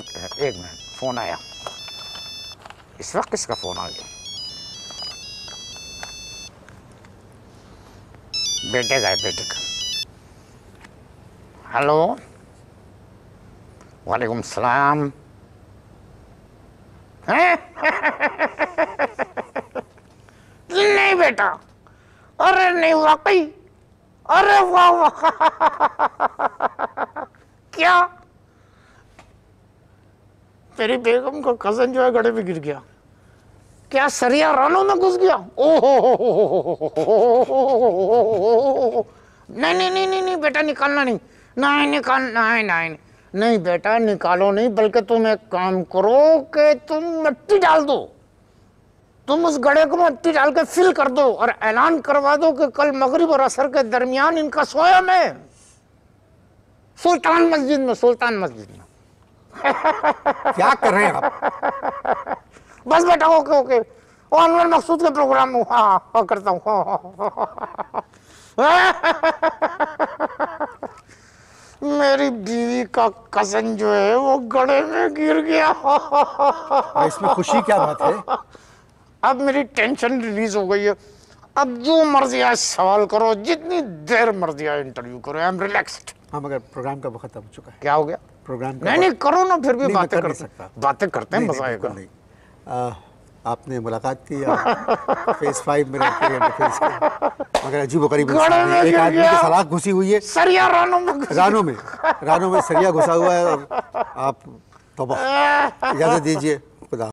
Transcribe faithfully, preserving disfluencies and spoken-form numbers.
एक मिनट एक minute phone आया। इस वक्त किसका फ़ोन आ गया? बेटे का है, बेटे का। हेलो, वालेकुम सलाम। नहीं बेटा, अरे नहीं वाकई, अरे वाह वाह, क्या तेरी बेगम का कजन जो है गड्ढे में गिर गया क्या? सरिया रानों में घुस गया? ओहो, नहीं नहीं नहीं नहीं नहीं बेटा, निकालना नहीं, नहीं निकाल नहीं नहीं नहीं बेटा निकालो नहीं, बल्कि तुम एक काम करो कि तुम मिट्टी डाल दो, तुम उस गड्ढे को मिट्टी डाल के फिल कर दो और ऐलान करवा दो कि कल मगरिब और असर के दरमियान इनका सोया मैं सुल्तान मस्जिद में, सुल्तान मस्जिद में। क्या कर रहे हैं आप? बस बेटा ओके ओके, अनवर मकसूद का प्रोग्राम हूँ, हाँ हाँ करता हूँ। मेरी बीवी का कजन जो है वो गड्ढे में गिर गया। इसमें खुशी क्या बात है? अब मेरी टेंशन रिलीज हो गई है, अब जो मर्जी आए सवाल करो, जितनी देर मर्जी आए इंटरव्यू करो, आई एम रिलैक्स्ड। हाँ मगर प्रोग्राम का वक्त अब चुका है। क्या हो गया प्रोग्राम? नहीं नहीं करो ना, फिर भी बातें कर सकता, बातें करते हैं, मजा आएगा। आ, आपने मुलाकात की फेस फाइव में मगर अजीब करीब एक आदमी की सलाख घुसी हुई है सरिया रानों में, रानों में रानों में सरिया घुसा हुआ है। आप तौबा, इजाज़त दीजिए, खुदा।